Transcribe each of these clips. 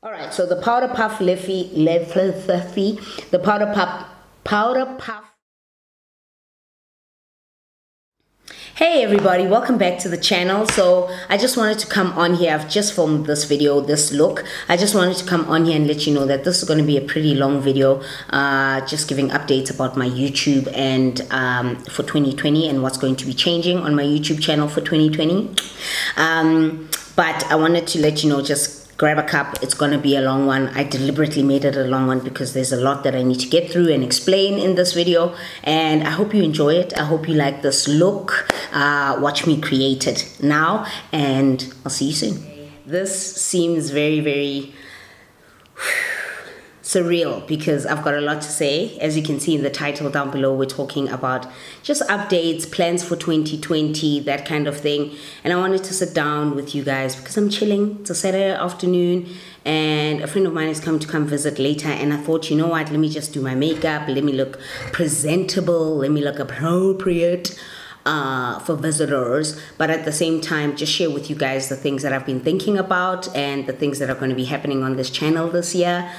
All right, so the powder puff leafy, the powder puff. Hey everybody, welcome back to the channel. So I just wanted to come on here. I've just filmed this video, this look. I just wanted to come on here and let you know that this is going to be a pretty long video, just giving updates about my YouTube and for 2020 and what's going to be changing on my YouTube channel for 2020. But I wanted to let you know, just grab a cup, it's going to be a long one. I deliberately made it a long one because there's a lot that I need to get through and explain in this video, and I hope you enjoy it. I hope you like this look. Watch me create it now, and I'll see you soon. This seems very, very surreal because I've got a lot to say. As you can see in the title down below, we're talking about just updates, plans for 2020, that kind of thing. And I wanted to sit down with you guys because I'm chilling. It's a Saturday afternoon and a friend of mine has come visit later, and I thought, you know what, let me just do my makeup, let me look presentable, let me look appropriate for visitors, but at the same time just share with you guys the things that I've been thinking about and the things that are going to be happening on this channel this year.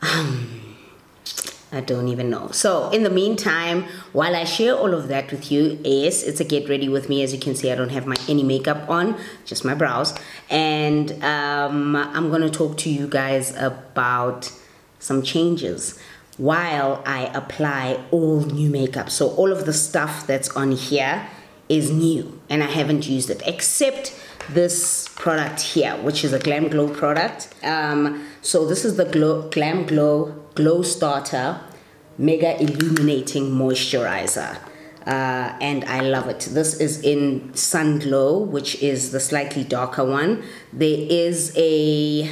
I don't even know. So in the meantime, while I share all of that with you, yes, it's a get ready with me. As you can see, I don't have any makeup on, just my brows, and I'm gonna talk to you guys about some changes while I apply all new makeup. So all of the stuff that's on here is new and I haven't used it except this product here, which is a Glam Glow product. So this is the Glam Glow Glow Starter Mega Illuminating Moisturizer, and I love it. This is in Sun Glow, which is the slightly darker one. There is a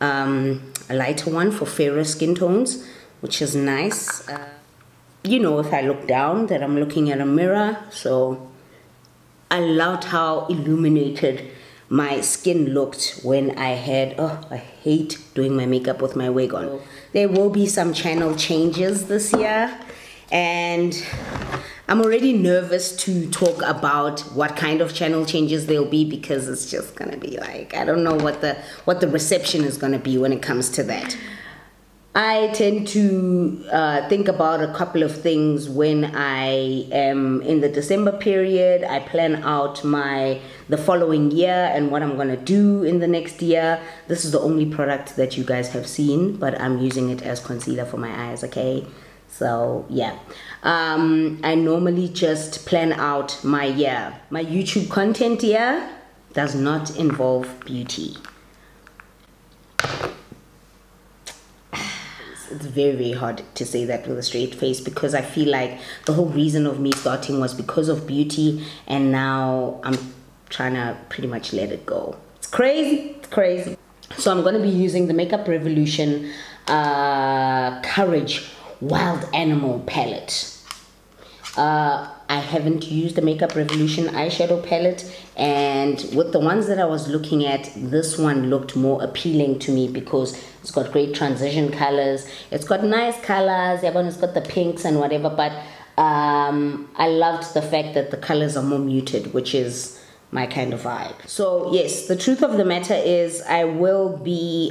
lighter one for fairer skin tones, which is nice. You know, if I look down, that I'm looking at a mirror, so I loved how illuminated my skin looked when I had, oh, I hate doing my makeup with my wig on. There will be some channel changes this year, and I'm already nervous to talk about what kind of channel changes there'll be because it's just gonna be like, I don't know what the reception is gonna be when it comes to that. I tend to think about a couple of things when I am in the December period. I plan out the following year and what I'm gonna do in the next year. This is the only product that you guys have seen, but I'm using it as concealer for my eyes, okay? So yeah, I normally just plan out my year. My YouTube content year does not involve beauty. It's very, very hard to say that with a straight face because I feel like the whole reason of me starting was because of beauty, and now I'm trying to pretty much let it go. It's crazy, it's crazy. So I'm going to be using the Makeup Revolution Courage Wild Animal palette. I haven't used the Makeup Revolution eyeshadow palette, and with the ones that I was looking at, this one looked more appealing to me because it's got great transition colors, it's got nice colors, everyone's got the pinks and whatever, but I loved the fact that the colors are more muted, which is my kind of vibe. So yes, the truth of the matter is I will be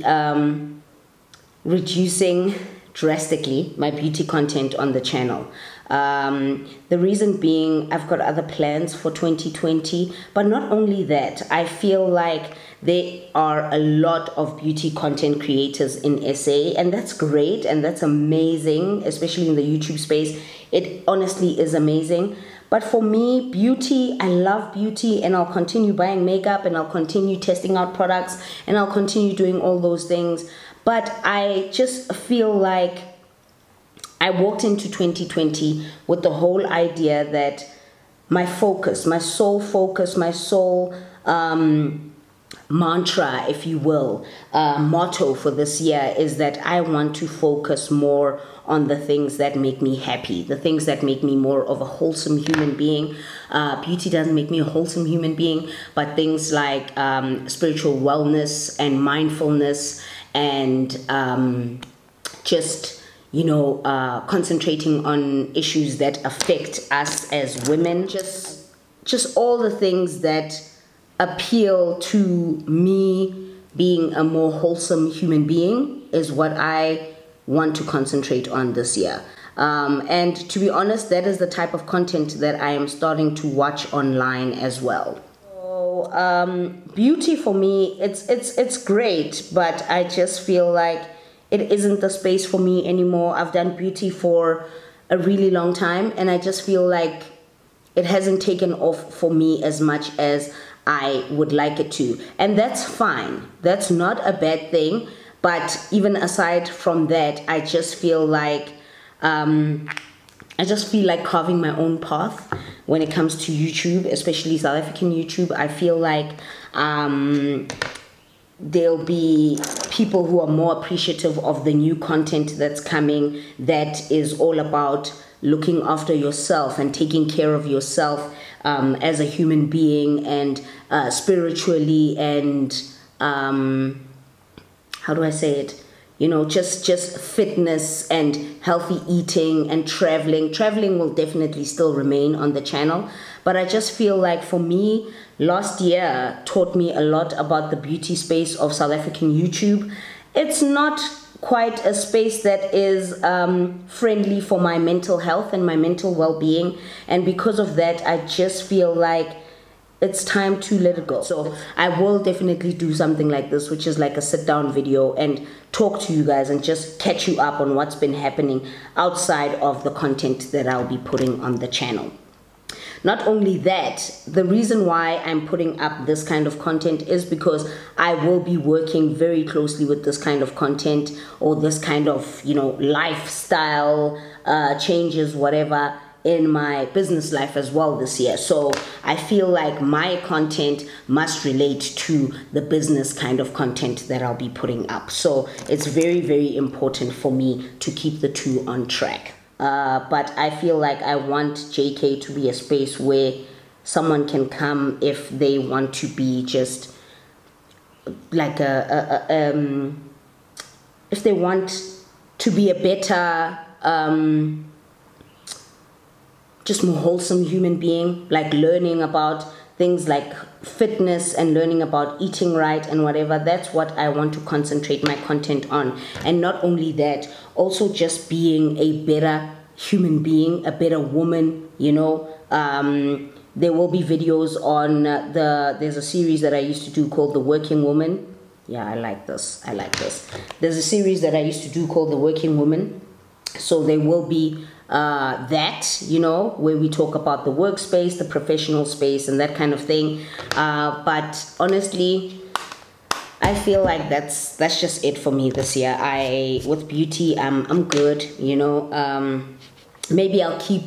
reducing drastically my beauty content on the channel. The reason being, I've got other plans for 2020, but not only that, I feel like there are a lot of beauty content creators in SA, and that's great and that's amazing, especially in the YouTube space. It honestly is amazing. But for me, beauty, I love beauty, and I'll continue buying makeup and I'll continue testing out products and I'll continue doing all those things. But I just feel like I walked into 2020 with the whole idea that my focus, my sole mantra, if you will, motto for this year is that I want to focus more on the things that make me happy, the things that make me more of a wholesome human being. Beauty doesn't make me a wholesome human being, but things like spiritual wellness and mindfulness and just, you know, concentrating on issues that affect us as women. Just all the things that appeal to me being a more wholesome human being is what I want to concentrate on this year. And to be honest, that is the type of content that I am starting to watch online as well. So, beauty for me, it's great, but I just feel like it isn't the space for me anymore. I've done beauty for a really long time, and I just feel like it hasn't taken off for me as much as I would like it to. And that's fine. That's not a bad thing. But even aside from that, I just feel like carving my own path when it comes to YouTube, especially South African YouTube. I feel like there'll be people who are more appreciative of the new content that's coming, that is all about looking after yourself and taking care of yourself as a human being, and spiritually, and how do I say it? You know, just fitness and healthy eating and traveling. Traveling will definitely still remain on the channel. But I just feel like for me, last year taught me a lot about the beauty space of South African YouTube. It's not quite a space that is friendly for my mental health and my mental well-being. And because of that, I just feel like it's time to let it go. So I will definitely do something like this, which is like a sit-down video, and talk to you guys and just catch you up on what's been happening outside of the content that I'll be putting on the channel. Not only that, the reason why I'm putting up this kind of content is because I will be working very closely with this kind of content, or this kind of, you know, lifestyle changes, whatever, in my business life as well this year. So I feel like my content must relate to the business kind of content that I'll be putting up. So it's very, very important for me to keep the two on track. But I feel like I want JK to be a space where someone can come if they want to be just like if they want to be a better, just more wholesome human being, like learning about things like fitness and learning about eating right and whatever. That's what I want to concentrate my content on. And not only that, also just being a better human being, a better woman, you know. There will be videos on there's a series that I used to do called The Working Woman. Yeah, I like this. I like this. There's a series that I used to do called The Working Woman. So there will be that, you know, where we talk about the workspace, the professional space, and that kind of thing. But honestly, I feel like that's just it for me this year. With beauty, I'm good, you know. Maybe I'll keep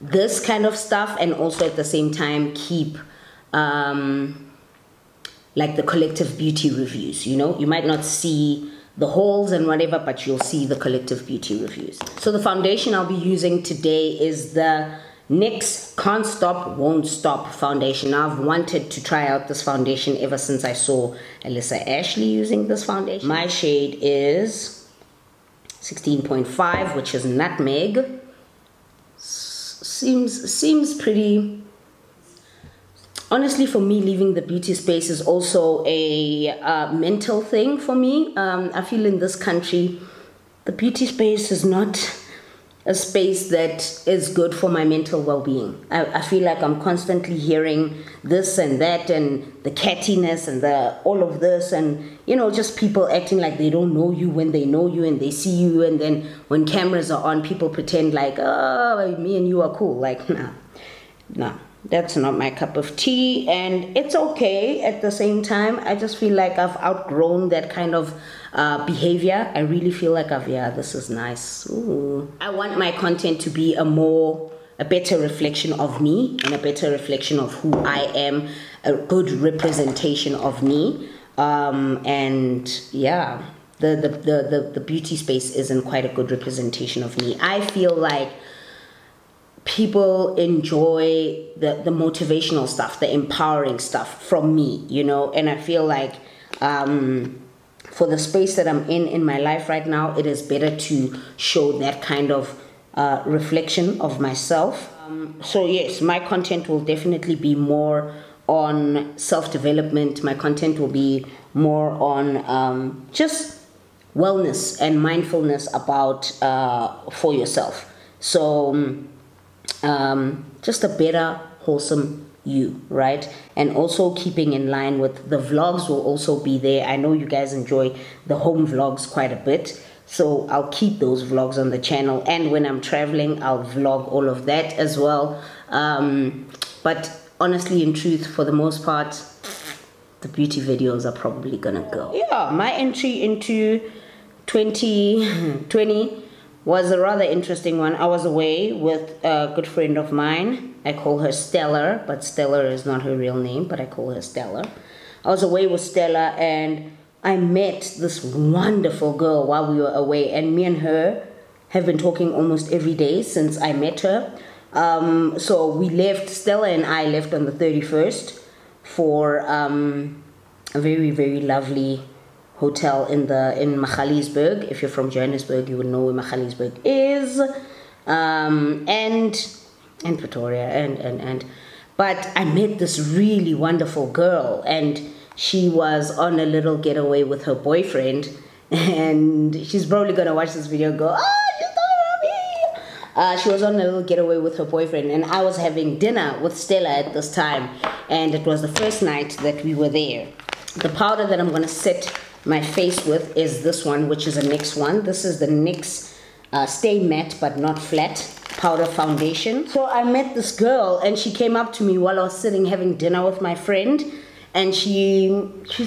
this kind of stuff, and also at the same time keep like the collective beauty reviews, you know. You might not see the hauls and whatever, but you'll see the collective beauty reviews. So the foundation I'll be using today is the NYX Can't Stop Won't Stop foundation. I've wanted to try out this foundation ever since I saw Alyssa Ashley using this foundation. My shade is 16.5, which is Nutmeg. Seems pretty. Honestly, for me, leaving the beauty space is also a mental thing for me. I feel in this country, the beauty space is not a space that is good for my mental well-being. I feel like I'm constantly hearing this and that, and the cattiness and the all of this, and, you know, just people acting like they don't know you when they know you and they see you, and then when cameras are on, people pretend like, oh, me and you are cool. Like, nah. That's not my cup of tea, and it's okay. At the same time, I just feel like I've outgrown that kind of behavior. I really feel like this is nice. Ooh. I want my content to be a better reflection of me, and a better reflection of who I am, a good representation of me. And yeah, the beauty space isn't quite a good representation of me. I feel like people enjoy the motivational stuff, the empowering stuff from me, you know. And I feel like for the space that I'm in my life right now, it is better to show that kind of reflection of myself. So yes, my content will definitely be more on self-development. My content will be more on just wellness and mindfulness about for yourself. So just a better, wholesome you, right? And also keeping in line with the vlogs will also be there. I know you guys enjoy the home vlogs quite a bit, so I'll keep those vlogs on the channel. And when I'm traveling, I'll vlog all of that as well. But honestly, in truth, for the most part, the beauty videos are probably gonna go. Yeah, my entry into 2020 was a rather interesting one. I was away with a good friend of mine. I call her Stellar, but Stellar is not her real name, but I call her Stellar. I was away with Stella and I met this wonderful girl while we were away, and me and her have been talking almost every day since I met her. So we left, Stella and I left on the 31st for a very, very lovely hotel in Mahalisburg. If you're from Johannesburg, you would know where Mahalisburg is, and Pretoria, and. But I met this really wonderful girl, and she was on a little getaway with her boyfriend, and she's probably gonna watch this video and go, ah, she's talking about me. She was on a little getaway with her boyfriend, and I was having dinner with Stella at this time, and it was the first night that we were there. The powder that I'm gonna set my face with is this one, which is a NYX one. This is the NYX Stay Matte But Not Flat powder foundation. So I met this girl, and she came up to me while I was sitting having dinner with my friend. And she's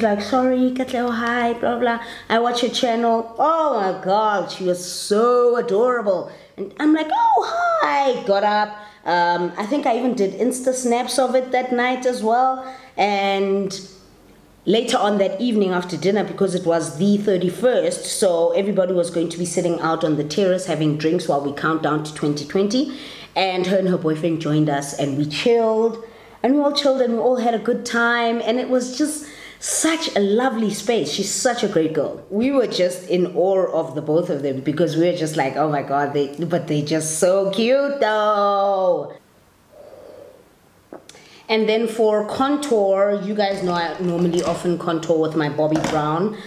like, sorry, Katleho, hi, blah, blah. I watch your channel. Oh my God, she was so adorable. And I'm like, oh, hi, got up. I think I even did Insta snaps of it that night as well. And later on that evening after dinner, because it was the 31st, so everybody was going to be sitting out on the terrace having drinks while we count down to 2020. And her boyfriend joined us, and we chilled. And we all chilled and we all had a good time, and it was just such a lovely space. She's such a great girl. We were just in awe of the both of them, because we were just like, oh my God, they're just so cute though. And then for contour, you guys know I normally often contour with my Bobbi Brown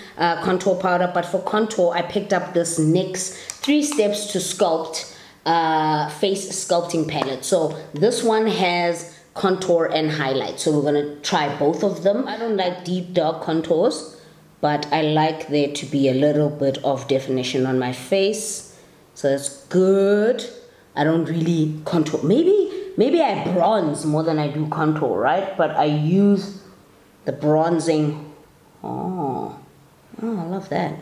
contour powder, but for contour, I picked up this NYX 3 Steps to Sculpt face sculpting palette. So this one has contour and highlight, so we're gonna try both of them. I don't like deep dark contours, but I like there to be a little bit of definition on my face, so that's good. I don't really contour. Maybe I bronze more than I do contour, right? But I use the bronzing. Oh, I love that.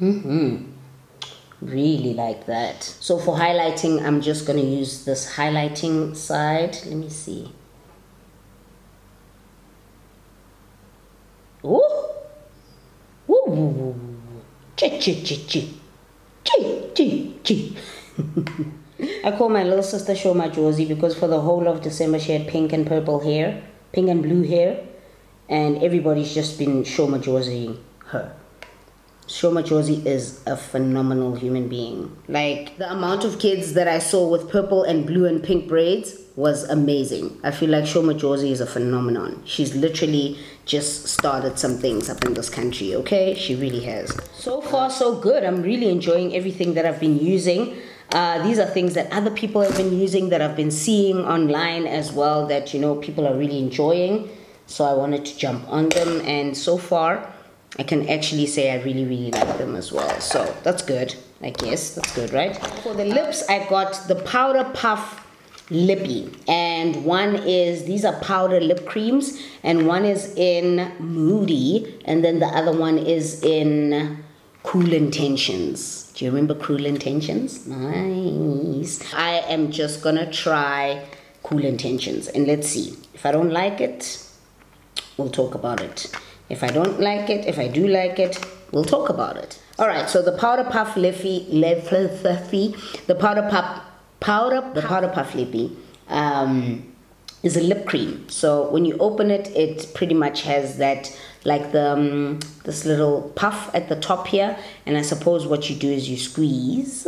Really like that. So for highlighting, I'm just gonna use this highlighting side. Let me see. Oh, ooh, chi. I call my little sister Shoma Josie, because for the whole of December she had pink and purple hair, pink and blue hair, and everybody's just been Shoma Josie her. Shoma Josie is a phenomenal human being. Like, the amount of kids that I saw with purple and blue and pink braids was amazing. I feel like Shoma Josie is a phenomenon. She's literally just started some things up in this country, okay? She really has. So far, so good. I'm really enjoying everything that I've been using. These are things that other people have been using, that I've been seeing online as well, that, you know, people are really enjoying. So I wanted to jump on them, and so far, I can actually say I really, really like them as well. So that's good, I guess. That's good, right? For the lips, I got the Powder Puff Lippy. And one is, these are powder lip creams. And one is in Moody. And then the other one is in Cruel Intentions. Do you remember Cruel Intentions? Nice. I am just gonna try Cruel Intentions. And let's see. If I don't like it, we'll talk about it. If I don't like it, if I do like it, we'll talk about it. All right, so the Powder Puff Lippy, the powder puff lippy is a lip cream. So when you open it, it pretty much has that, like the this little puff at the top here. And I suppose what you do is you squeeze.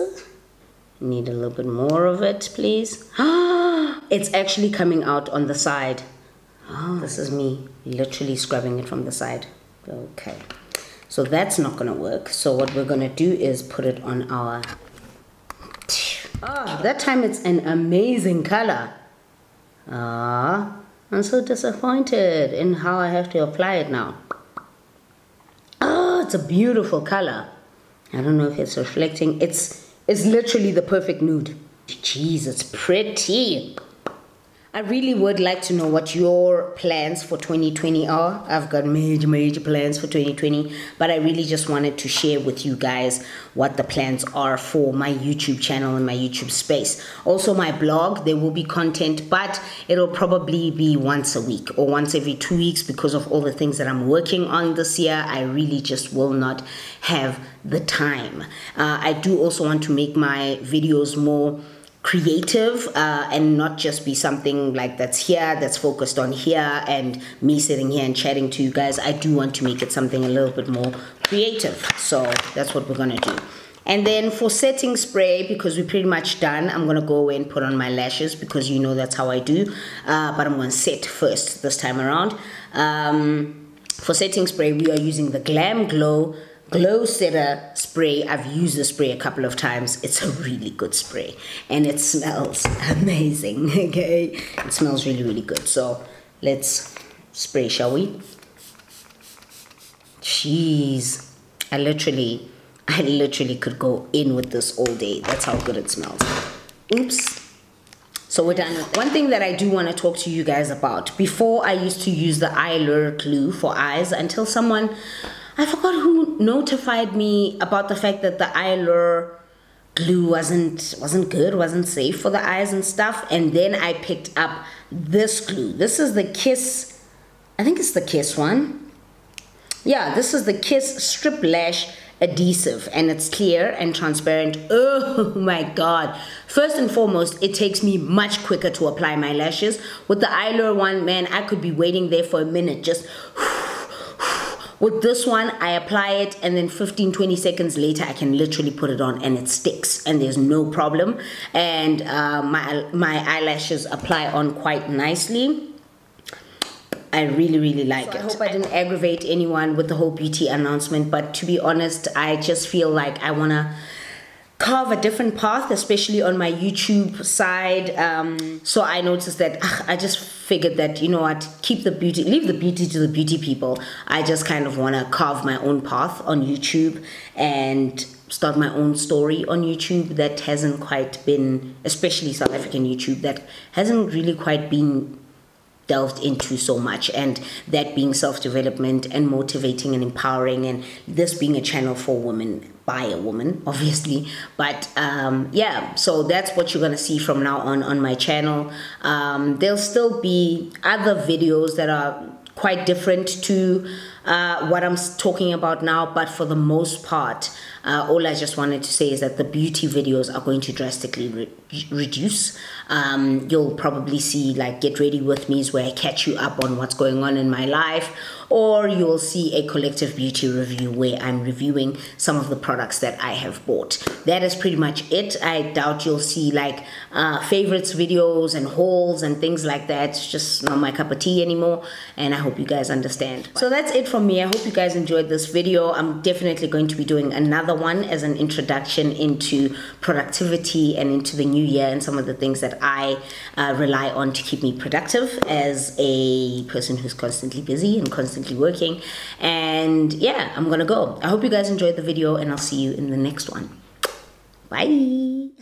Need a little bit more of it, please. It's actually coming out on the side. This is me literally scrubbing it from the side. Okay, so that's not gonna work. So what we're gonna do is put it on our... that time it's an amazing color. I'm so disappointed in how I have to apply it now. It's a beautiful color. I don't know if it's reflecting. It's literally the perfect nude. Jeez, it's pretty. I really would like to know what your plans for 2020 are. I've got major, major plans for 2020, but I really just wanted to share with you guys what the plans are for my YouTube channel and my YouTube space. Also my blog, there will be content, but it'll probably be once a week or once every 2 weeks because of all the things that I'm working on this year. I really just will not have the time. I do also want to make my videos more creative and not just be something like that's here, that's focused on here and me sitting here and chatting to you guys. I do want to make it something a little bit more creative. So that's what we're gonna do. And then for setting spray, because we're pretty much done, I'm gonna go away and put on my lashes because you know that's how I do. But I'm gonna set first this time around. For setting spray, we are using the Glam Glow Setter spray. I've used the spray a couple of times. It's a really good spray and it smells amazing. Okay, it smells really, really good. So let's spray, shall we? Jeez, I literally could go in with this all day. That's how good it smells. Oops. So we're done. One thing that I do want to talk to you guys about. Before, I used to use the Eylure glue for eyes until someone, I forgot who, notified me about the fact that the Eylure glue wasn't good, wasn't safe for the eyes and stuff. And then I picked up this glue. This is the Kiss, I think it's the Kiss one. Yeah, this is the Kiss Strip Lash Adhesive and it's clear and transparent. Oh my god. First and foremost, it takes me much quicker to apply my lashes. With the Eylure one, man, I could be waiting there for a minute just... With this one, I apply it and then 15-20 seconds later, I can literally put it on and it sticks and there's no problem. And my eyelashes apply on quite nicely. I really, really like it. I hope I didn't aggravate anyone with the whole beauty announcement, but to be honest, I just feel like I want to carve a different path, especially on my YouTube side. So I noticed that I just figured that, you know what, keep the beauty, leave the beauty to the beauty people. I just kind of want to carve my own path on YouTube and start my own story on YouTube that hasn't quite been, especially South African YouTube, that hasn't really quite been delved into so much, and that being self-development and motivating and empowering, and this being a channel for women by a woman, obviously. But yeah, so that's what you're gonna see from now on my channel. There'll still be other videos that are quite different to what I'm talking about now, but for the most part, all I just wanted to say is that the beauty videos are going to drastically reduce. You'll probably see like Get Ready With Me's where I catch you up on what's going on in my life, or you'll see a collective beauty review where I'm reviewing some of the products that I have bought. That is pretty much it. I doubt you'll see like favorites videos and hauls and things like that. It's just not my cup of tea anymore, and I hope you guys understand. So that's it from me. I hope you guys enjoyed this video. I'm definitely going to be doing another one as an introduction into productivity and into the new year and some of the things that I rely on to keep me productive as a person who's constantly busy and constantly working. And yeah, I'm gonna go. I hope you guys enjoyed the video and I'll see you in the next one. Bye.